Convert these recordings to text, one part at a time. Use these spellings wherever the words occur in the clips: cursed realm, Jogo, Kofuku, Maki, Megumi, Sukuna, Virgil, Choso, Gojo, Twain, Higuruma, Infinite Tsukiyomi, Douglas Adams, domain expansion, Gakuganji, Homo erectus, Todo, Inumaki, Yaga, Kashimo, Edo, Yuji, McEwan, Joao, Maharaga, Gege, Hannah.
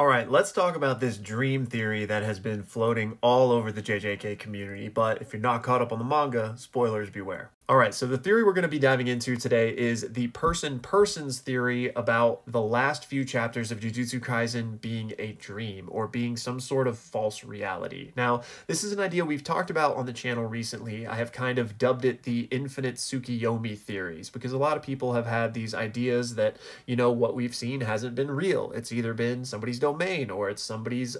All right, let's talk about this dream theory that has been floating all over the JJK community, but if you're not caught up on the manga, spoilers beware. All right, so the theory we're going to be diving into today is the person's theory about the last few chapters of Jujutsu Kaisen being a dream or being some sort of false reality. Now, this is an idea we've talked about on the channel recently. I have kind of dubbed it the Infinite Tsukiyomi theories because a lot of people have had these ideas that, you know, what we've seen hasn't been real. It's either been somebody's domain or it's somebody's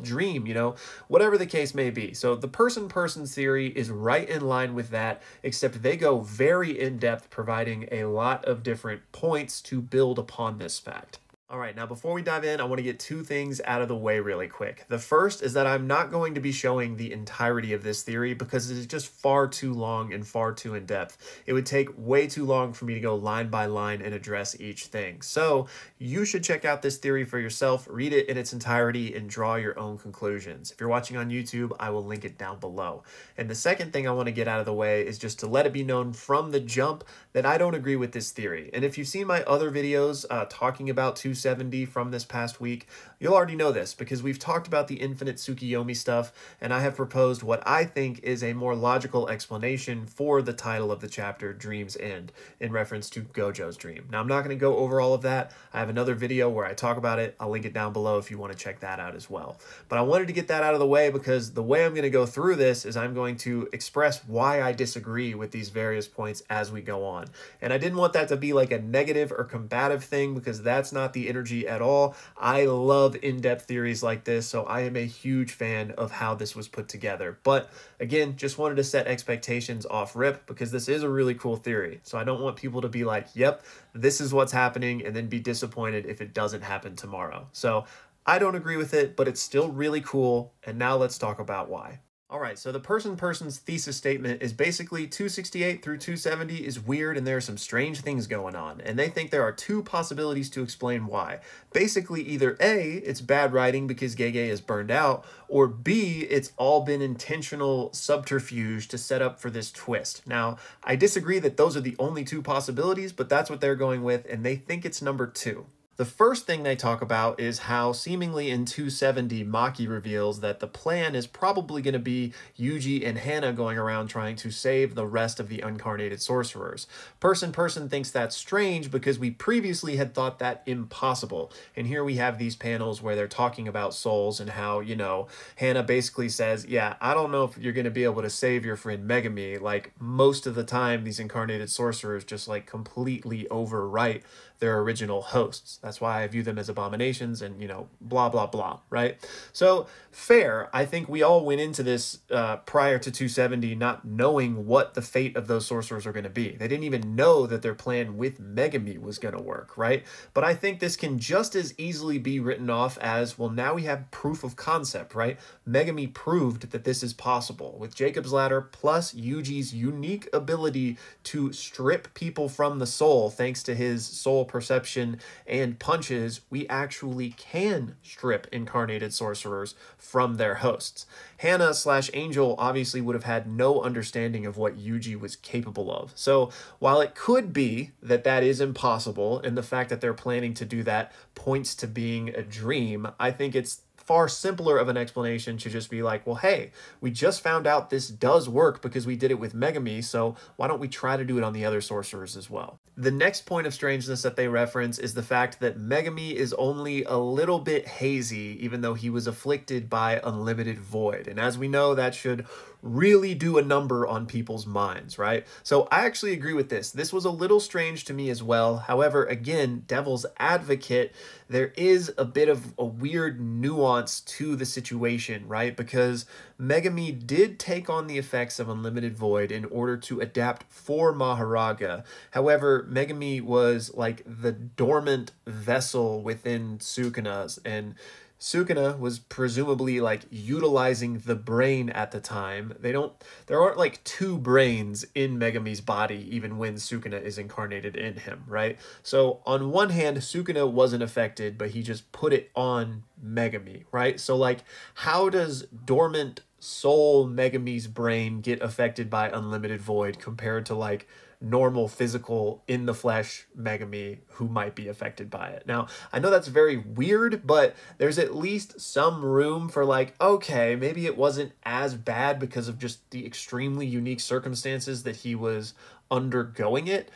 dream, you know, whatever the case may be. So the person's theory is right in line with that, except they go very in-depth, providing a lot of different points to build upon this fact. All right, now before we dive in, I want to get two things out of the way really quick. The first is that I'm not going to be showing the entirety of this theory because it is just far too long and far too in-depth. It would take way too long for me to go line by line and address each thing. So you should check out this theory for yourself, read it in its entirety, and draw your own conclusions. If you're watching on YouTube, I will link it down below. And the second thing I want to get out of the way is just to let it be known from the jump that I don't agree with this theory. And if you've seen my other videos talking about 270 from this past week, you'll already know this because we've talked about the Infinite Tsukiyomi stuff, and I have proposed what I think is a more logical explanation for the title of the chapter, Dream's End, in reference to Gojo's dream. Now, I'm not going to go over all of that. I have another video where I talk about it. I'll link it down below if you want to check that out as well. But I wanted to get that out of the way because the way I'm going to go through this is I'm going to express why I disagree with these various points as we go on. And I didn't want that to be like a negative or combative thing because that's not the energy at all. I love in-depth theories like this, so I am a huge fan of how this was put together. But again, just wanted to set expectations off rip because this is a really cool theory. So I don't want people to be like, yep, this is what's happening, and then be disappointed if it doesn't happen tomorrow. So I don't agree with it, but it's still really cool. And now let's talk about why. All right, so the person's thesis statement is basically 268 through 270 is weird and there are some strange things going on, and they think there are two possibilities to explain why. Basically, either A, it's bad writing because Gege is burned out, or B, it's all been intentional subterfuge to set up for this twist. Now, I disagree that those are the only two possibilities, but that's what they're going with, and they think it's number two. The first thing they talk about is how seemingly in 270, Maki reveals that the plan is probably going to be Yuji and Hannah going around trying to save the rest of the Uncarnated Sorcerers. Person thinks that's strange because we previously had thought that impossible. And here we have these panels where they're talking about souls and how, you know, Hannah basically says, yeah, I don't know if you're going to be able to save your friend Megumi. Like, most of the time, these Incarnated Sorcerers just, like, completely overwrite their original hosts. That's why I view them as abominations and, you know, blah, blah, blah, right? So fair. I think we all went into this prior to 270 not knowing what the fate of those sorcerers are going to be. They didn't even know that their plan with Megumi was going to work, right? But I think this can just as easily be written off as, well, now we have proof of concept, right? Megumi proved that this is possible with Jacob's Ladder plus Yuji's unique ability to strip people from the soul thanks to his soul perception and punches. We actually can strip Incarnated Sorcerers from their hosts. Hannah / Angel obviously would have had no understanding of what Yuji was capable of. So while it could be that that is impossible, and the fact that they're planning to do that points to being a dream, I think it's far simpler of an explanation to just be like, well, hey, we just found out this does work because we did it with Megumi, so why don't we try to do it on the other sorcerers as well? The next point of strangeness that they reference is the fact that Megumi is only a little bit hazy, even though he was afflicted by unlimited void. And as we know, that should really do a number on people's minds, right? So I actually agree with this. This was a little strange to me as well. However, again, devil's advocate, there is a bit of a weird nuance to the situation, right? Because Megumi did take on the effects of unlimited void in order to adapt for Maharaga. However, Megumi was like the dormant vessel within Sukuna's, and Sukuna was presumably like utilizing the brain at the time. There aren't like two brains in Megumi's body even when Sukuna is incarnated in him, right? So on one hand, Sukuna wasn't affected, but he just put it on Megumi, right? So like, how does dormant soul Megumi's brain get affected by unlimited void compared to like normal, physical, in the flesh Megumi who might be affected by it. Now, I know that's very weird, but there's at least some room for like, okay, maybe it wasn't as bad because of just the extremely unique circumstances that he was undergoing it.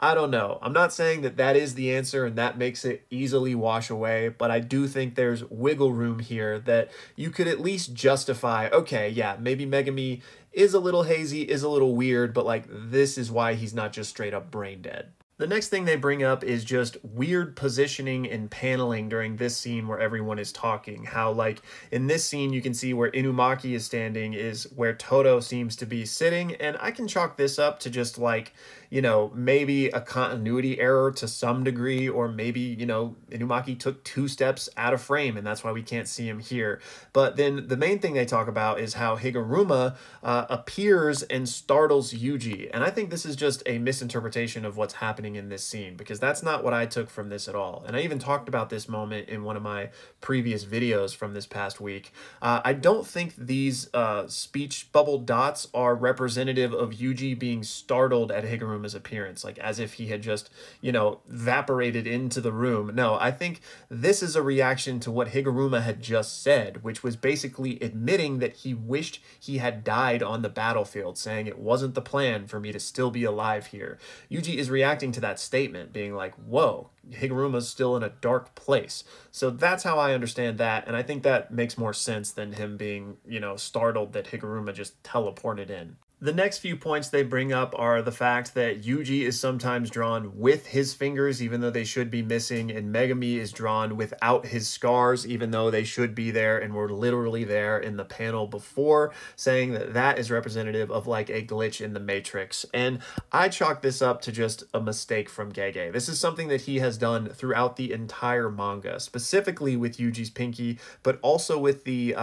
I don't know. I'm not saying that that is the answer and that makes it easily wash away, but I do think there's wiggle room here that you could at least justify, okay, yeah, maybe Megumi is a little hazy, is a little weird, but like this is why he's not just straight up brain dead. The next thing they bring up is just weird positioning and paneling during this scene where everyone is talking. How, like, in this scene, you can see where Inumaki is standing is where Todo seems to be sitting, and I can chalk this up to just, like, you know, maybe a continuity error to some degree, or maybe, you know, Inumaki took 2 steps out of frame, and that's why we can't see him here. But then the main thing they talk about is how Higuruma appears and startles Yuji, and I think this is just a misinterpretation of what's happening in this scene, because that's not what I took from this at all. And I even talked about this moment in one of my previous videos from this past week. I don't think these speech bubble dots are representative of Yuji being startled at Higuruma's appearance, like as if he had just, you know, evaporated into the room. No, I think this is a reaction to what Higuruma had just said, which was basically admitting that he wished he had died on the battlefield, saying it wasn't the plan for me to still be alive here. Yuji is reacting to that statement, being like, whoa, Higuruma's still in a dark place. So that's how I understand that, and I think that makes more sense than him being, you know, startled that Higuruma just teleported in. The next few points they bring up are the fact that Yuji is sometimes drawn with his fingers, even though they should be missing, and Megumi is drawn without his scars, even though they should be there and were literally there in the panel before, saying that that is representative of like a glitch in the Matrix. And I chalk this up to just a mistake from Gege. This is something that he has done throughout the entire manga, specifically with Yuji's pinky, but also with the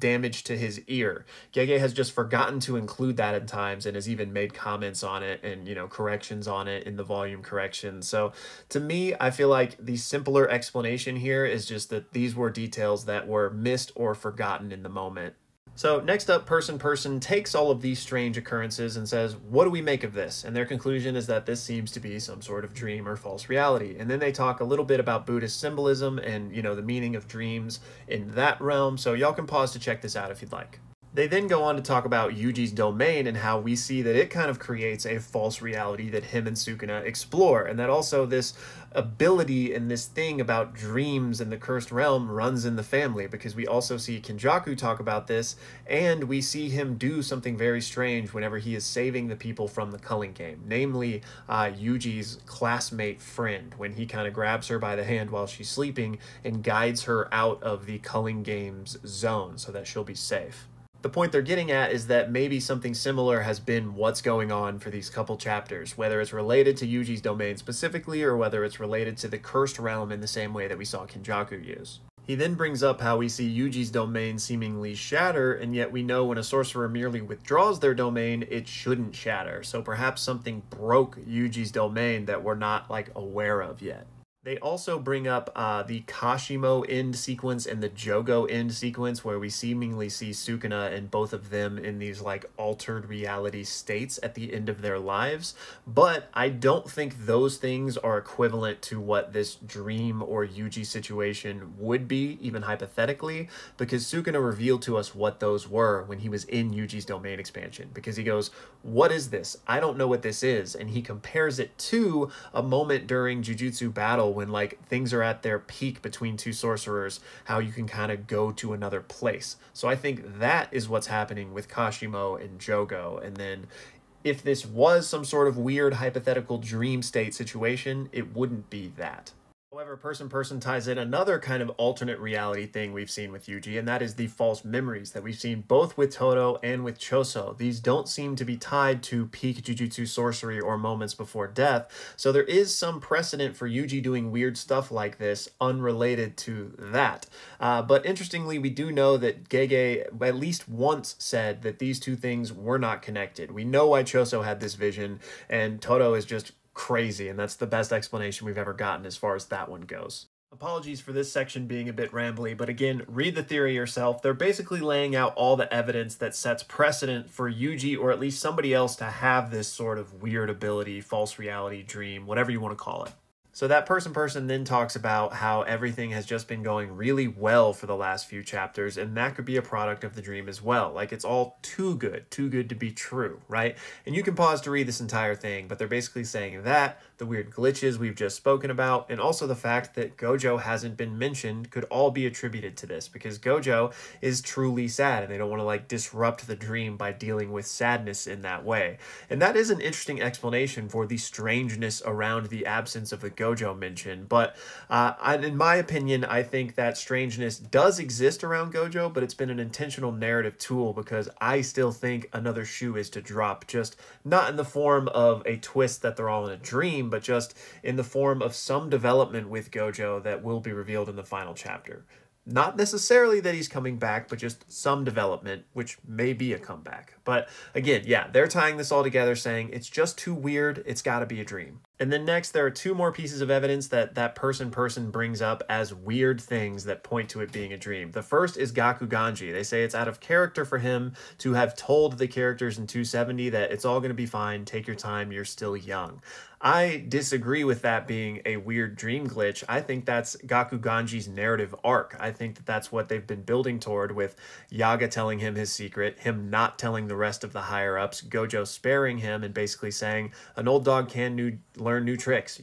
damage to his ear. Gege has just forgotten to include that at times and has even made comments on it and, you know, corrections on it in the volume correction. So to me, I feel like the simpler explanation here is just that these were details that were missed or forgotten in the moment. So next up, Person takes all of these strange occurrences and says, what do we make of this? And their conclusion is that this seems to be some sort of dream or false reality. And then they talk a little bit about Buddhist symbolism and, you know, the meaning of dreams in that realm. So y'all can pause to check this out if you'd like. They then go on to talk about Yuji's domain and how we see that it kind of creates a false reality that him and Sukuna explore, and that also this ability and this thing about dreams and the cursed realm runs in the family, because we also see Kenjaku talk about this, and we see him do something very strange whenever he is saving the people from the culling game, namely Yuji's classmate friend, when he kind of grabs her by the hand while she's sleeping and guides her out of the culling game's zone so that she'll be safe. The point they're getting at is that maybe something similar has been what's going on for these couple chapters, whether it's related to Yuji's domain specifically or whether it's related to the cursed realm in the same way that we saw Kenjaku use. He then brings up how we see Yuji's domain seemingly shatter, and yet we know when a sorcerer merely withdraws their domain, it shouldn't shatter. So perhaps something broke Yuji's domain that we're not like aware of yet. They also bring up the Kashimo end sequence and the Jogo end sequence, where we seemingly see Sukuna and both of them in these like altered reality states at the end of their lives. But I don't think those things are equivalent to what this dream or Yuji situation would be, even hypothetically, because Sukuna revealed to us what those were when he was in Yuji's domain expansion, because he goes, what is this? I don't know what this is. And he compares it to a moment during Jujutsu battle when like things are at their peak between two sorcerers, how you can kind of go to another place. So I think that is what's happening with Kashimo and Jogo. And then if this was some sort of weird hypothetical dream state situation, it wouldn't be that. However, Person ties in another kind of alternate reality thing we've seen with Yuji, and that is the false memories that we've seen both with Todo and with Choso. These don't seem to be tied to peak Jujutsu sorcery or moments before death, so there is some precedent for Yuji doing weird stuff like this unrelated to that. But interestingly, we do know that Gege at least once said that these two things were not connected. We know why Choso had this vision, and Todo is just crazy, and that's the best explanation we've ever gotten as far as that one goes. Apologies for this section being a bit rambly, but again, read the theory yourself. They're basically laying out all the evidence that sets precedent for Yuji, or at least somebody else, to have this sort of weird ability, false reality, dream, whatever you want to call it. So that person then talks about how everything has just been going really well for the last few chapters, and that could be a product of the dream as well. Like, it's all too good to be true, right? And you can pause to read this entire thing, but they're basically saying that the weird glitches we've just spoken about, and also the fact that Gojo hasn't been mentioned, could all be attributed to this, because Gojo is truly sad and they don't want to like disrupt the dream by dealing with sadness in that way. And that is an interesting explanation for the strangeness around the absence of the Gojo mention, but in my opinion, I think that strangeness does exist around Gojo, but it's been an intentional narrative tool, because I still think another shoe is to drop, just not in the form of a twist that they're all in a dream, but just in the form of some development with Gojo that will be revealed in the final chapter. Not necessarily that he's coming back, but just some development, which may be a comeback. But again, yeah, they're tying this all together, saying it's just too weird, it's got to be a dream. And then next, there are two more pieces of evidence that that person brings up as weird things that point to it being a dream. The first is Gakuganji. They say it's out of character for him to have told the characters in 270 that it's all going to be fine, take your time, you're still young. I disagree with that being a weird dream glitch. I think that's Gakuganji's narrative arc. I think that that's what they've been building toward, with Yaga telling him his secret, him not telling the rest of the higher-ups, Gojo sparing him and basically saying, an old dog can learn new tricks.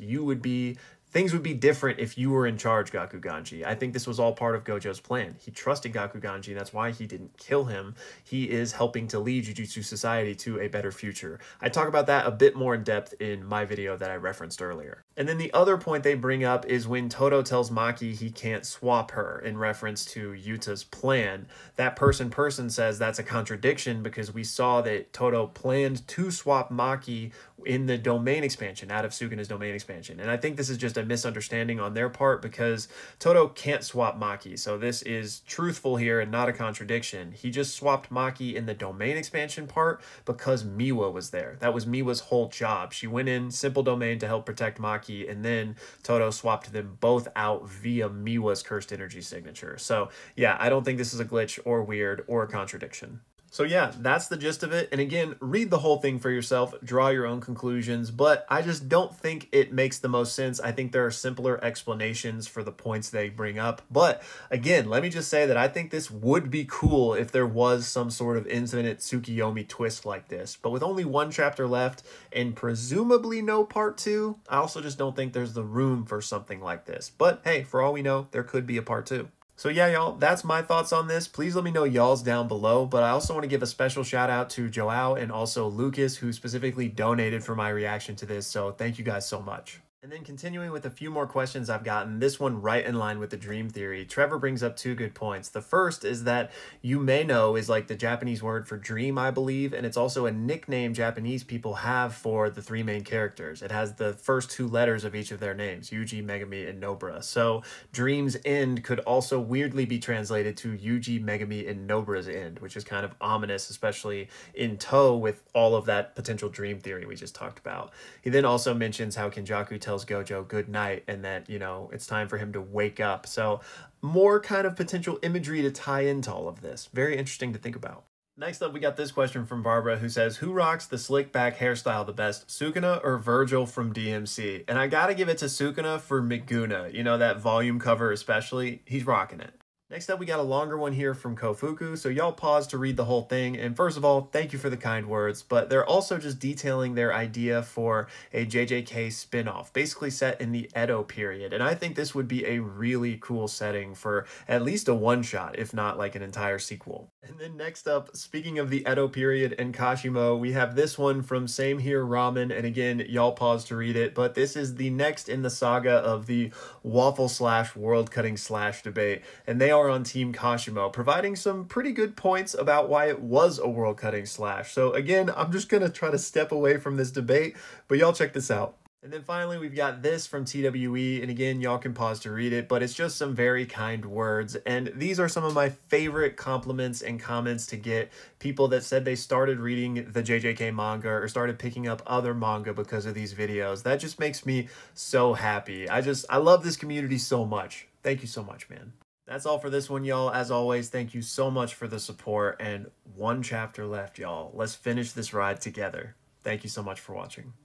Things would be different if you were in charge, Gakuganji. I think this was all part of Gojo's plan. He trusted Gakuganji, and that's why he didn't kill him. He is helping to lead Jujutsu Society to a better future. I talk about that a bit more in depth in my video that I referenced earlier. And then the other point they bring up is when Todo tells Maki he can't swap her in reference to Yuta's plan. That person says that's a contradiction, because we saw that Todo planned to swap Maki in the domain expansion, out of Sukuna's domain expansion. And I think this is just a misunderstanding on their part, because Todo can't swap Maki, so this is truthful here and not a contradiction. He just swapped Maki in the domain expansion part because Miwa was there. That was Miwa's whole job. She went in simple domain to help protect Maki, and then Todo swapped them both out via Miwa's cursed energy signature. So yeah, I don't think this is a glitch or weird or a contradiction. So yeah, that's the gist of it. And again, read the whole thing for yourself, draw your own conclusions, but I just don't think it makes the most sense. I think there are simpler explanations for the points they bring up. But again, let me just say that I think this would be cool if there was some sort of Infinite Tsukiyomi twist like this. But with only one chapter left and presumably no part 2, I also just don't think there's the room for something like this. But hey, for all we know, there could be a part 2. So yeah, y'all, that's my thoughts on this. Please let me know y'all's down below, but I also want to give a special shout out to Joao and also Lucas, who specifically donated for my reaction to this, so thank you guys so much. And then continuing with a few more questions I've gotten, this one right in line with the dream theory, Trevor brings up two good points. The first is that "yumeino" is like the Japanese word for dream, I believe, and it's also a nickname Japanese people have for the three main characters. It has the first two letters of each of their names, Yuji, Megumi, and Nobara. So Dream's End could also weirdly be translated to Yuji, Megumi, and Nobara's End, which is kind of ominous, especially in tow with all of that potential dream theory we just talked about. He then also mentions how Kenjaku tells Gojo good night, and that, you know, it's time for him to wake up. So more kind of potential imagery to tie into all of this. Very interesting to think about. Next up, we got this question from Barbara, who says, who rocks the slick back hairstyle the best, Sukuna or Virgil from DMC? And I gotta give it to Sukuna for Meguna. You know, that volume cover especially, he's rocking it. Next up, we got a longer one here from Kofuku, so y'all pause to read the whole thing. And first of all, thank you for the kind words, but they're also just detailing their idea for a jjk spin-off, basically set in the Edo period. And I think this would be a really cool setting for at least a one-shot, if not like an entire sequel. And then next up, speaking of the Edo period and Kashimo, we have this one from Same Here Ramen, and again, y'all pause to read it, but this is the next in the saga of the waffle slash world cutting slash debate, and they are on Team Kashimo, providing some pretty good points about why it was a world-cutting slash. So again, I'm just going to try to step away from this debate, but y'all check this out. And then finally, we've got this from TWE, and again, y'all can pause to read it, but it's just some very kind words. And these are some of my favorite compliments and comments to get. People that said they started reading the JJK manga or started picking up other manga because of these videos. That just makes me so happy. I love this community so much. Thank you so much, man. That's all for this one, y'all. As always, thank you so much for the support, and one chapter left, y'all. Let's finish this ride together. Thank you so much for watching.